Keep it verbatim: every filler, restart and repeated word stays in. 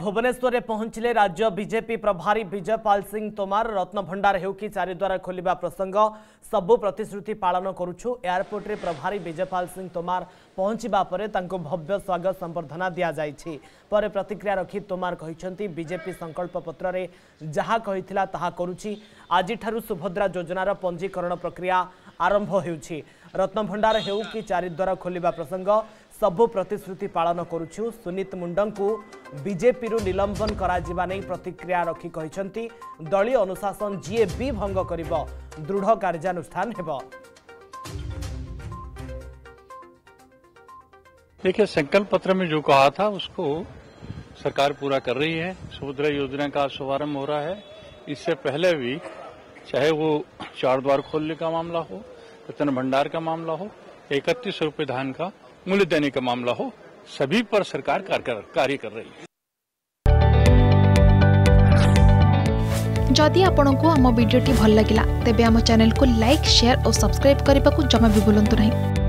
भुवनेश्वर में पहुंचले राज्य बीजेपी प्रभारी विजयपाल सिंह तोमार। रत्न भंडार हो कि चारिद्वार खोलिबा प्रसंग सबु प्रतिश्रुति पालन करूछु। एयरपोर्ट रे प्रभारी विजयपाल सिंह तोमार पहुंचबा परे तांको भव्य स्वागत संबर्धना दिया जायछि। परे प्रतिक्रिया रखी तोमार कहिसंती बीजेपी संकल्प पत्र रे जहा कहिथिला ताहा करूछि। आजि थारु सुभद्रा योजनार पंजीकरण प्रक्रिया आरंभ होउछि। रत्न भंडार हो कि चारिद्वार खोलिबा प्रसंग सबु प्रतिश्रुति पालन करूछु। सुनीत मुंडंकु बीजेपी रु निलंबन करा प्रतिक्रिया रखी कहिसंती दलीय अनुशासन जीए भी भंग करिबो दृढ़ कार्यानुष्ठान हेबो। देखिए, संकल्प पत्र में जो कहा था उसको सरकार पूरा कर रही है। सुभद्रा योजना का शुभारंभ हो रहा है। इससे पहले भी चाहे वो चार द्वार खोलने का मामला हो, रत्न भंडार का मामला हो, इकतीस रुपये धान का मूल्य देने का मामला हो, सभी पर सरकार कार्य कर रही है। जदि आपंक आम भिडी भल लगा तेब चैनल को लाइक, शेयर और सब्सक्राइब करने को जमा भी भूलु नहीं।